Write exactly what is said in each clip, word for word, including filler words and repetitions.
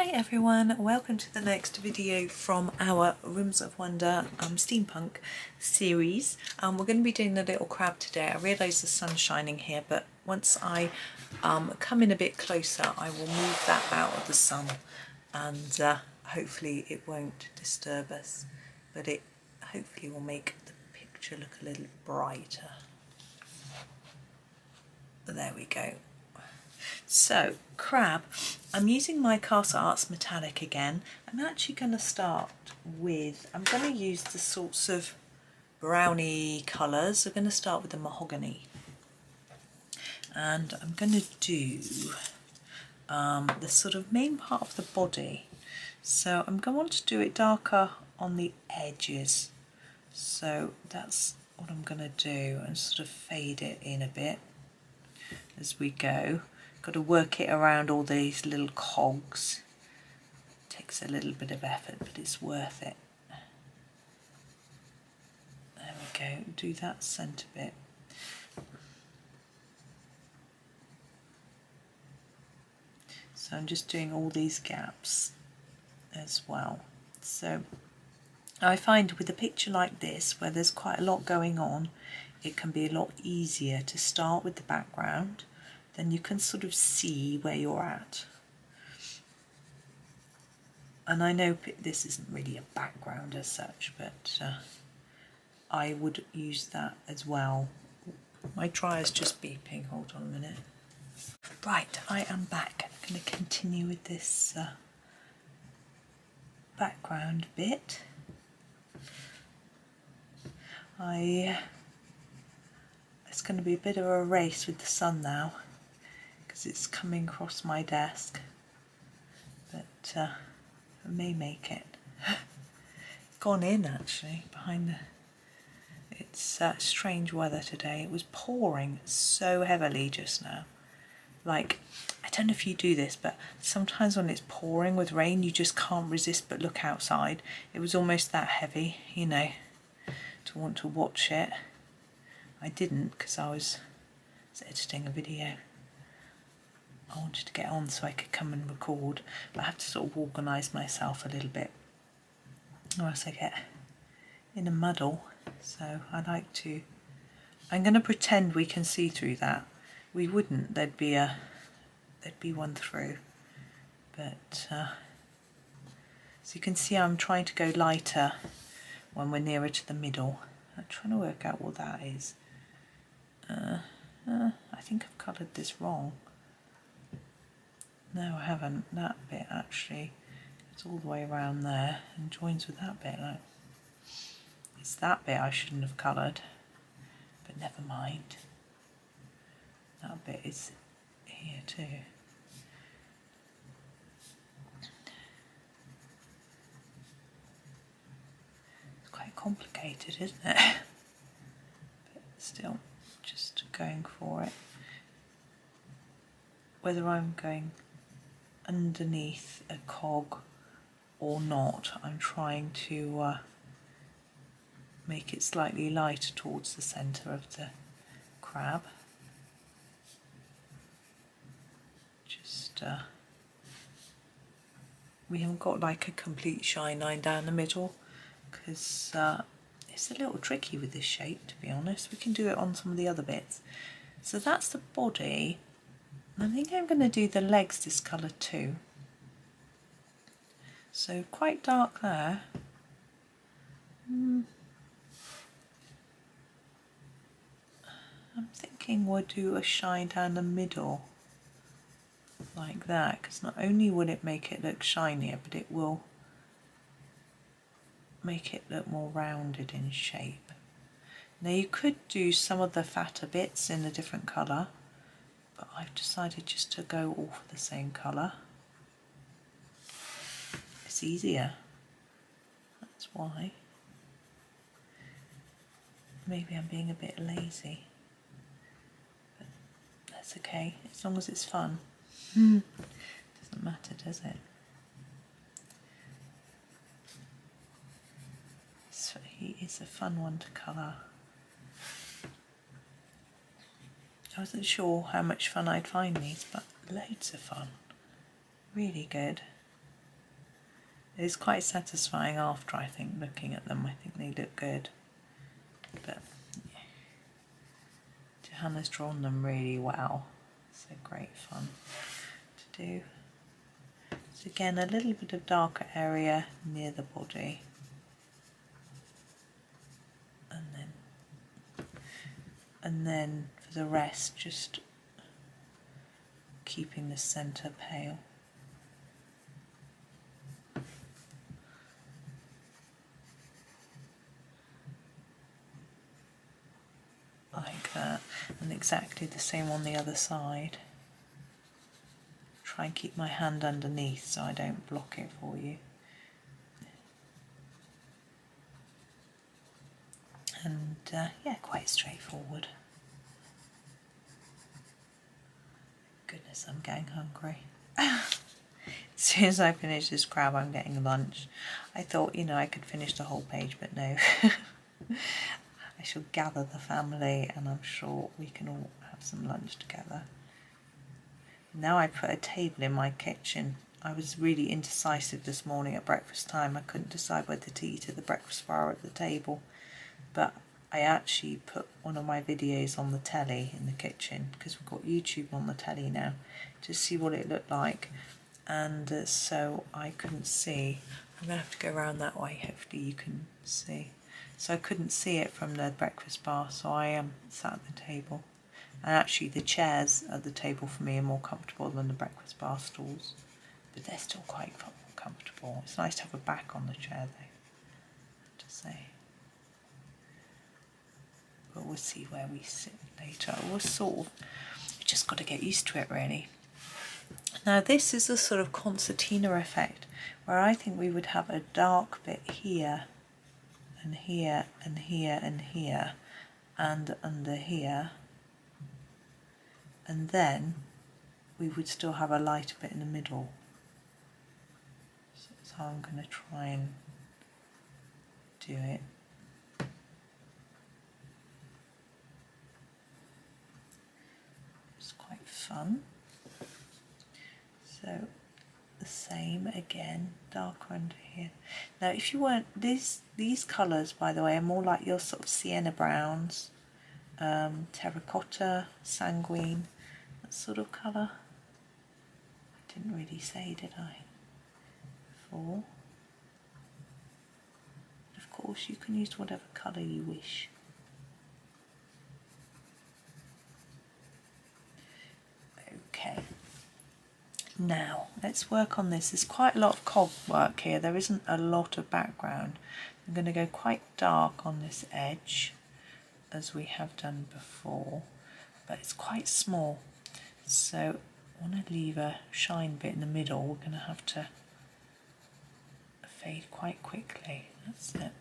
Hi everyone, welcome to the next video from our Rooms of Wonder um, Steampunk series. Um, we're going to be doing the little crab today. I realise the sun's shining here, but once I um, come in a bit closer I will move that out of the sun and uh, hopefully it won't disturb us, but it hopefully will make the picture look a little brighter. There we go. So, crab, I'm using my Castle Arts Metallic again. I'm actually going to start with, I'm going to use the sorts of brownie colours. We're going to start with the mahogany. And I'm going to do um, the sort of main part of the body. So I'm going to want to do it darker on the edges. So that's what I'm going to do, and sort of fade it in a bit as we go. Got to work it around all these little cogs. Takes a little bit of effort, but it's worth it. There we go, do that centre bit. So I'm just doing all these gaps as well. So I find with a picture like this, where there's quite a lot going on, it can be a lot easier to start with the background. Then you can sort of see where you're at. And I know this isn't really a background as such, but uh, I would use that as well. My dryer's just beeping, hold on a minute. Right, I am back. I'm going to continue with this uh, background bit. I. It's going to be a bit of a race with the sun now. It's coming across my desk, but uh, I may make it. It's gone in actually behind the. It's uh, strange weather today. It was pouring so heavily just now. Like, I don't know if you do this, but sometimes when it's pouring with rain, you just can't resist but look outside. It was almost that heavy, you know, to want to watch it. I didn't because I was, I was editing a video. I wanted to get on so I could come and record, but I have to sort of organise myself a little bit or else I get in a muddle. So I like to, I'm going to pretend we can see through that. We wouldn't, there'd be a, there'd be one through, but uh, so you can see I'm trying to go lighter when we're nearer to the middle. I'm trying to work out what that is. Uh, uh, I think I've coloured this wrong. No, I haven't. That bit actually it's all the way around there and joins with that bit. Like, it's that bit I shouldn't have coloured, but never mind. That bit is here too. It's quite complicated, isn't it? But still, just going for it. Whether I'm going underneath a cog or not, I'm trying to uh, make it slightly lighter towards the centre of the crab. Just uh, we haven't got like a complete shine line down the middle because uh, it's a little tricky with this shape, to be honest. We can do it on some of the other bits. So that's the body. I think I'm going to do the legs this colour too. So quite dark there. Mm. I'm thinking we'll do a shine down the middle like that, because not only will it make it look shinier, but it will make it look more rounded in shape. Now you could do some of the fatter bits in a different colour, but I've decided just to go all for the same colour. It's easier, that's why. Maybe I'm being a bit lazy, but that's okay, as long as it's fun. Doesn't matter, does it? So he is a fun one to colour. I wasn't sure how much fun I'd find these, but loads of fun. Really good. It's quite satisfying after, I think, looking at them. I think they look good. But yeah. Johanna's drawn them really well. So great fun to do. So again, a little bit of darker area near the body. And then, and then for the rest, just keeping the centre pale. Like that, and exactly the same on the other side. Try and keep my hand underneath so I don't block it for you. And uh, yeah, quite straightforward. Goodness, I'm getting hungry. As soon as I finish this crab, I'm getting lunch. I thought, you know, I could finish the whole page, but no. I shall gather the family and I'm sure we can all have some lunch together. Now I put a table in my kitchen. I was really indecisive this morning at breakfast time. I couldn't decide whether to eat at the breakfast bar or at the table. But I actually put one of my videos on the telly in the kitchen because we've got YouTube on the telly now to see what it looked like. And uh, so I couldn't see. I'm going to have to go around that way. Hopefully you can see. So I couldn't see it from the breakfast bar, so I um, sat at the table. And actually the chairs at the table for me are more comfortable than the breakfast bar stools. But they're still quite comfortable. It's nice to have a back on the chair though, I have to say. But we'll see where we sit later. We'll sort of, we've just got to get used to it really. Now this is a sort of concertina effect, where I think we would have a dark bit here, and here, and here, and here, and under here, and then we would still have a lighter bit in the middle. So that's how I'm going to try and do it. It's quite fun. So the same again, darker under here. Now if you weren't, these these colours by the way are more like your sort of sienna browns, um, terracotta, sanguine, that sort of colour. I didn't really say, did I? Before. But of course you can use whatever colour you wish. Okay. Now, let's work on this. There's quite a lot of cob work here. There isn't a lot of background. I'm going to go quite dark on this edge, as we have done before, but it's quite small. So I want to leave a shine bit in the middle. We're going to have to fade quite quickly. That's it.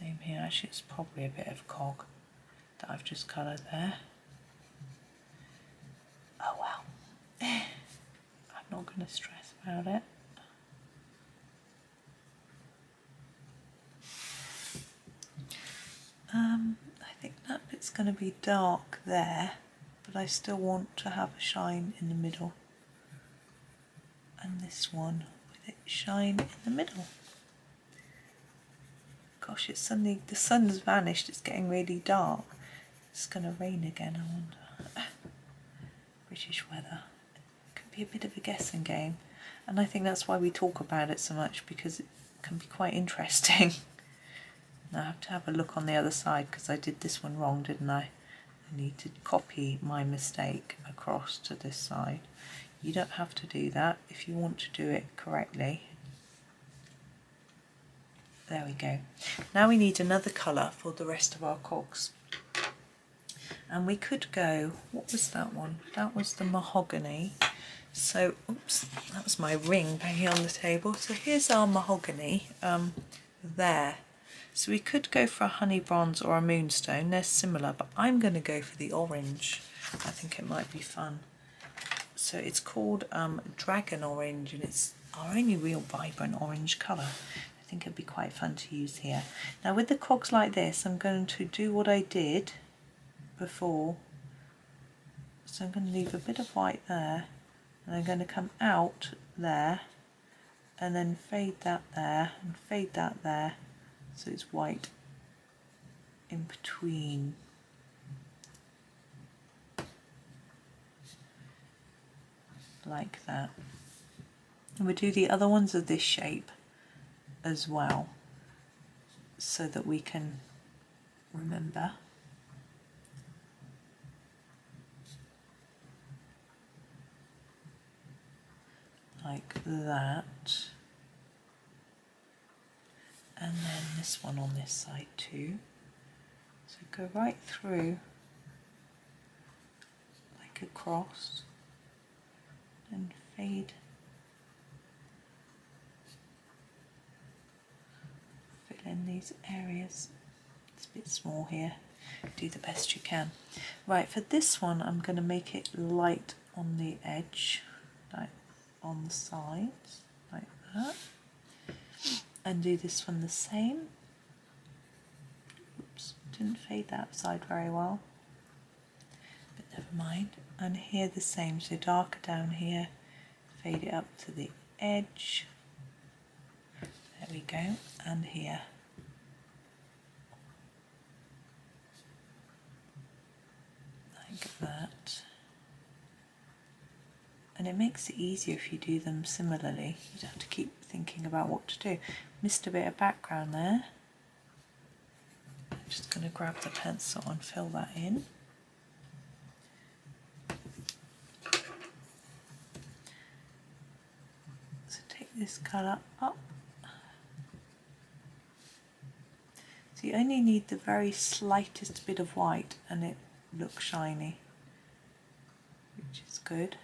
Same here. Actually, it's probably a bit of cog that I've just coloured there. Oh, wow. I'm not going to stress about it. Um, I think that bit's going to be dark there, but I still want to have a shine in the middle. And this one with it shine in the middle. Gosh, it's suddenly, the sun's vanished, it's getting really dark. It's going to rain again, I wonder. British weather. Be a bit of a guessing game, and I think that's why we talk about it so much, because it can be quite interesting. Now I have to have a look on the other side because I did this one wrong, didn't I? I need to copy my mistake across to this side. You don't have to do that if you want to do it correctly. There we go. Now we need another colour for the rest of our cogs, and we could go, what was that one? That was the mahogany. So, oops, that was my ring banging on the table. So here's our mahogany, um, there. So we could go for a honey bronze or a moonstone. They're similar, but I'm going to go for the orange. I think it might be fun. So it's called um, Dragon Orange, and it's our only real vibrant orange colour. I think it'd be quite fun to use here. Now with the cogs like this, I'm going to do what I did before. So I'm going to leave a bit of white there. And I'm going to come out there and then fade that there and fade that there so it's white in between. Like that. And we'll do the other ones of this shape as well so that we can remember. Like that. And then this one on this side too. So go right through like across and fade fill in these areas. It's a bit small here, do the best you can. Right, for this one I'm going to make it light on the edge, like on the sides, like that, and do this one the same. Oops, didn't fade that side very well, but never mind. And here the same, so darker down here, fade it up to the edge, there we go, and here. Like that. And it makes it easier if you do them similarly, you don't have to keep thinking about what to do. Missed a bit of background there. I'm just going to grab the pencil and fill that in. This colour up. So you only need the very slightest bit of white and it looks shiny, which is good.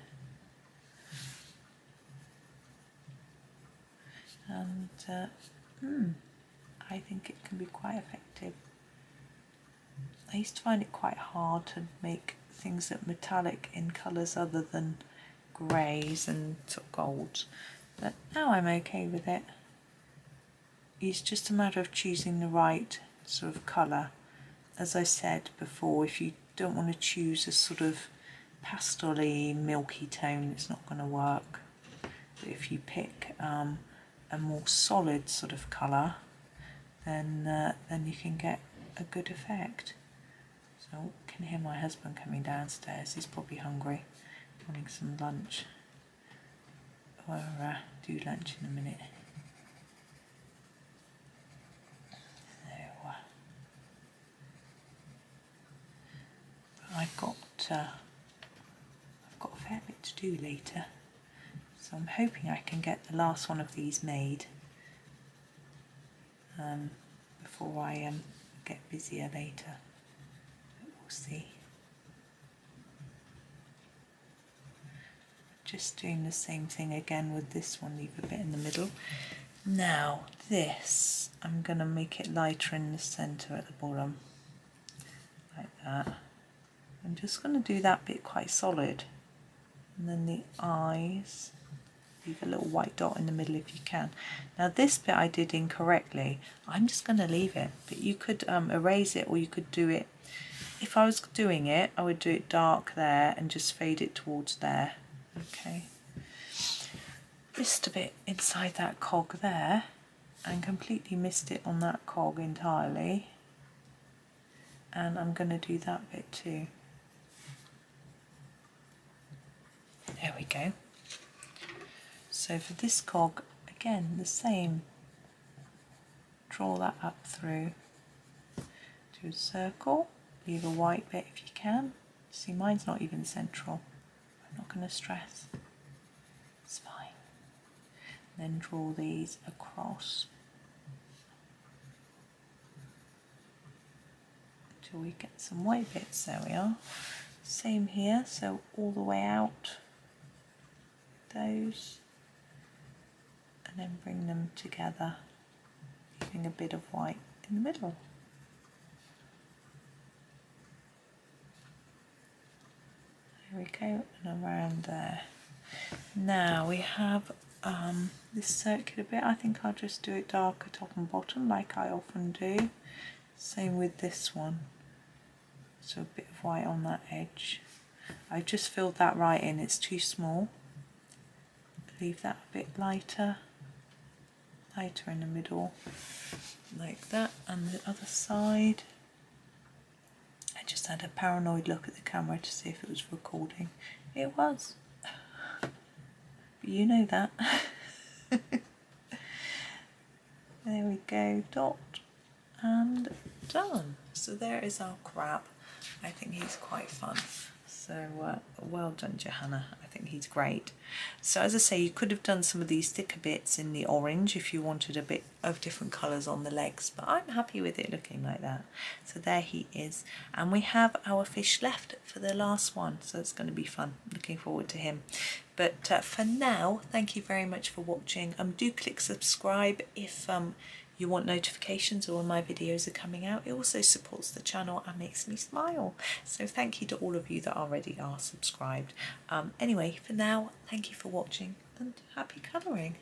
And uh, mm, I think it can be quite effective. I used to find it quite hard to make things that metallic in colours other than greys and sort of golds. But now I'm okay with it. It's just a matter of choosing the right sort of colour. As I said before, if you don't want to choose a sort of pastel-y, milky tone, it's not going to work. But if you pick um, a more solid sort of colour, then uh, then you can get a good effect. So I can hear my husband coming downstairs. He's probably hungry, wanting some lunch. I'll uh, do lunch in a minute. So, uh, I've got uh, I've got a fair bit to do later, so I'm hoping I can get the last one of these made um, before I um, get busier later. But we'll see. Just doing the same thing again with this one, leave a bit in the middle. Now this, I'm going to make it lighter in the centre at the bottom, like that. I'm just going to do that bit quite solid. And then the eyes, leave a little white dot in the middle if you can. Now this bit I did incorrectly, I'm just going to leave it, but you could um, erase it or you could do it. If I was doing it, I would do it dark there and just fade it towards there. Okay, just a bit inside that cog there, and completely missed it on that cog entirely. And I'm going to do that bit too. There we go. So for this cog, again the same. Draw that up through to a circle, leave a white bit if you can. See, mine's not even central. Not going to stress, it's fine. And then draw these across until we get some white bits. There we are. Same here, so all the way out those, and then bring them together, leaving a bit of white in the middle. There we go, and around there. Now we have um, this circular bit. I think I'll just do it darker top and bottom like I often do. Same with this one. So a bit of white on that edge. I've just filled that right in, it's too small. Leave that a bit lighter. plater in the middle like that, and the other side. I just had a paranoid look at the camera to see if it was recording. It was, but you know that. There we go, dot and done. So there is our crab. I think he's quite fun. So uh, well done, Johanna. I think he's great. So as I say, you could have done some of these thicker bits in the orange if you wanted a bit of different colours on the legs, but I'm happy with it looking like that. So there he is, and we have our fish left for the last one, so it's going to be fun. Looking forward to him. But uh, for now, thank you very much for watching. Um, do click subscribe if um, you want notifications or when my videos are coming out. It also supports the channel and makes me smile. So thank you to all of you that already are subscribed. Um, anyway, for now, thank you for watching and happy colouring.